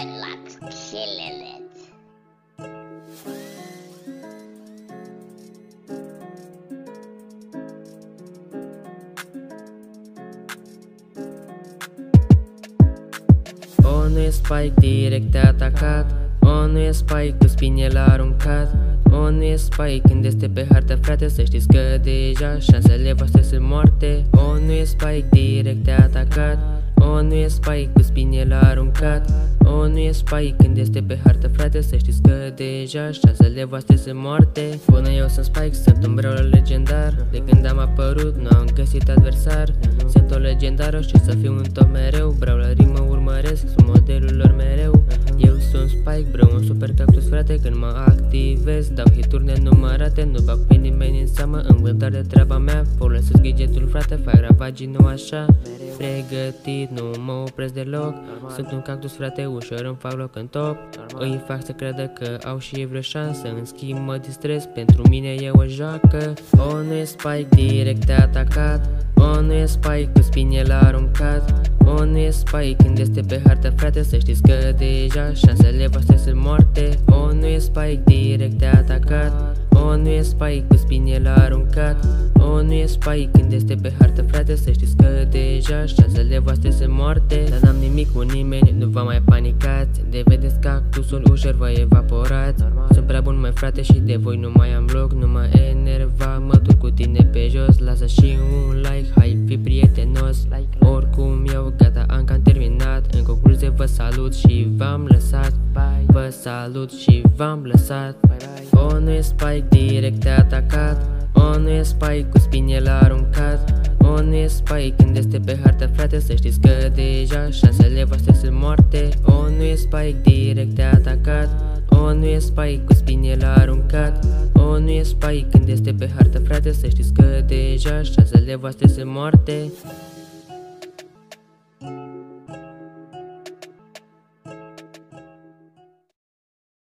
Redlox killing it. O, nu e Spike, direct te-a atacat. O, nu e Spike, cu spine l-a aruncat. O, nu e Spike, când este pe hartă, frate, să știți că deja șansele voastre sunt moarte. O, nu e Spike, direct te-a atacat. O, nu e Spike, cu spine l-a aruncat. O, nu e Spike, când este pe hartă, frate, să știți că deja șansele voastre sunt moarte. Bună, eu sunt Spike, sunt un brawler legendar. De când am apărut, nu am găsit adversar. Sunt o legendară și să fiu un top mereu. Brawlerii mă urmăresc, sunt modelul lor mereu. Eu sunt Spike, bro, un super cactus, frate. Când mă activez, dau hituri nenumărate. Nu bag pe nimeni în seamă, îmi văd doar de treaba mea. Folosesc gadgetul, frate, fac ravagii, nu așa. Pregătit, nu mă opresc deloc. Sunt un cactus, frate, ușor îmi fac loc în top. Îi fac să creadă că au și ei vreo șansă. În schimb mă distrez, pentru mine e o joacă. O, nu e Spike, direct te-a atacat. O, nu e Spike, cu spine l-a aruncat. O, nu e Spike, când este pe hartă, frate, să știți că deja șansele voastre sunt moarte. O, nu e Spike, direct te-a atacat. O, nu e Spike, cu spine l-a aruncat. O, nu e Spike, când este pe hartă, frate, să știți că deja șansele voastre sunt moarte. Dar n-am nimic cu nimeni, nu vă mai panicați. De vedeți cactusul ușor vă evaporați. Sunt prea bun, mai frate, și de voi nu mai am loc. Nu mă enerva, mă duc cu tine pe jos. Lasă și un like, hai fi prietenos. Oricum eu gata, am cam terminat. În concluzie vă salut și v-am lăsat. Vă salut și v-am lăsat. O, nu e Spike, direct te-a atacat. O, nu e Spike, cu spine l-a aruncat. O, nu e Spike, când este pe hartă, frate, să știți că deja șansele voastre sunt moarte. O, nu e Spike, direct te-a atacat. O, nu e Spike, cu spine l-a aruncat. O, nu e Spike, când este pe hartă, frate, să știți că deja șansele voastre sunt moarte.